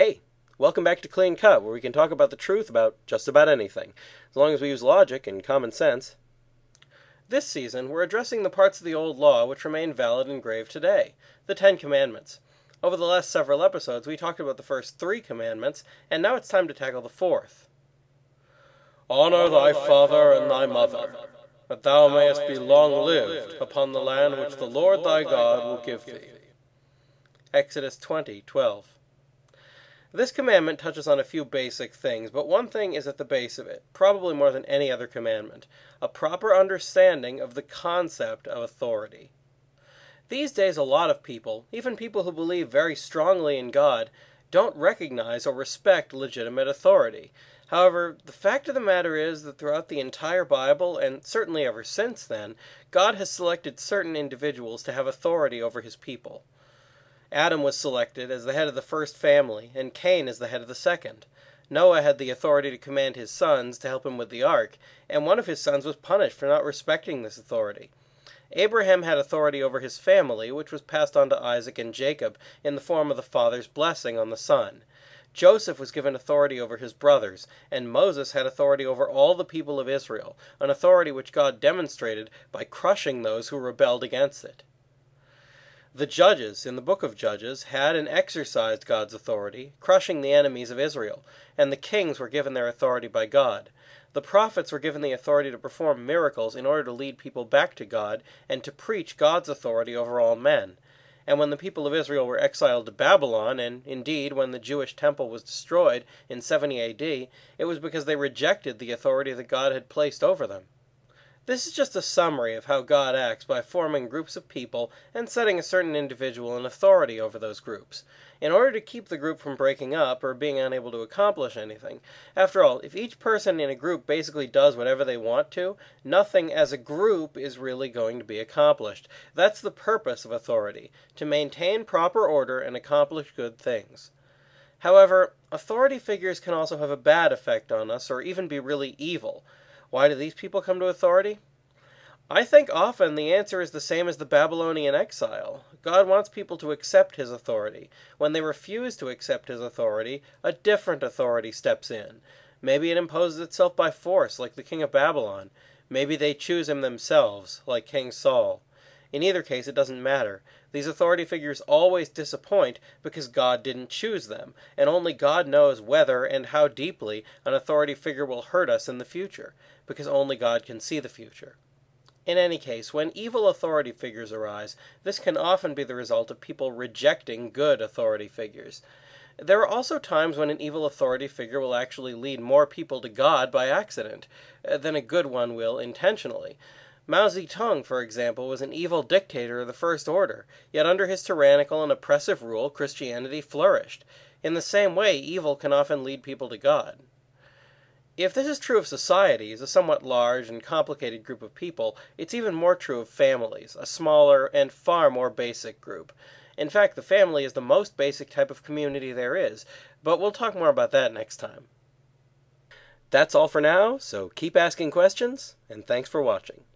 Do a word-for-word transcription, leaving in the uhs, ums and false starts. Hey, welcome back to Clean Cut, where we can talk about the truth about just about anything, as long as we use logic and common sense. This season, we're addressing the parts of the old law which remain valid and grave today, the Ten Commandments. Over the last several episodes, we talked about the first three commandments, and now it's time to tackle the fourth. Honor thy father and thy mother, that thou mayest be long-lived upon the land which the Lord thy God will give thee. Exodus twenty twelve. This commandment touches on a few basic things, but one thing is at the base of it, probably more than any other commandment: a proper understanding of the concept of authority. These days, a lot of people, even people who believe very strongly in God, don't recognize or respect legitimate authority. However, the fact of the matter is that throughout the entire Bible, and certainly ever since then, God has selected certain individuals to have authority over his people. Adam was selected as the head of the first family, and Cain as the head of the second. Noah had the authority to command his sons to help him with the ark, and one of his sons was punished for not respecting this authority. Abraham had authority over his family, which was passed on to Isaac and Jacob in the form of the father's blessing on the son. Joseph was given authority over his brothers, and Moses had authority over all the people of Israel, an authority which God demonstrated by crushing those who rebelled against it. The judges in the book of Judges had and exercised God's authority, crushing the enemies of Israel, and the kings were given their authority by God. The prophets were given the authority to perform miracles in order to lead people back to God and to preach God's authority over all men. And when the people of Israel were exiled to Babylon, and indeed when the Jewish temple was destroyed in seventy A D, it was because they rejected the authority that God had placed over them. This is just a summary of how God acts by forming groups of people and setting a certain individual in authority over those groups, in order to keep the group from breaking up or being unable to accomplish anything. After all, if each person in a group basically does whatever they want to, nothing as a group is really going to be accomplished. That's the purpose of authority, to maintain proper order and accomplish good things. However, authority figures can also have a bad effect on us or even be really evil. Why do these people come to authority? I think often the answer is the same as the Babylonian exile. God wants people to accept his authority. When they refuse to accept his authority, a different authority steps in. Maybe it imposes itself by force, like the king of Babylon. Maybe they choose him themselves, like King Saul. In either case, it doesn't matter. These authority figures always disappoint because God didn't choose them, and only God knows whether and how deeply an authority figure will hurt us in the future, because only God can see the future. In any case, when evil authority figures arise, this can often be the result of people rejecting good authority figures. There are also times when an evil authority figure will actually lead more people to God by accident than a good one will intentionally. Mao Zedong, for example, was an evil dictator of the First Order, yet under his tyrannical and oppressive rule, Christianity flourished. In the same way, evil can often lead people to God. If this is true of societies, a somewhat large and complicated group of people, it's even more true of families, a smaller and far more basic group. In fact, the family is the most basic type of community there is, but we'll talk more about that next time. That's all for now, so keep asking questions, and thanks for watching.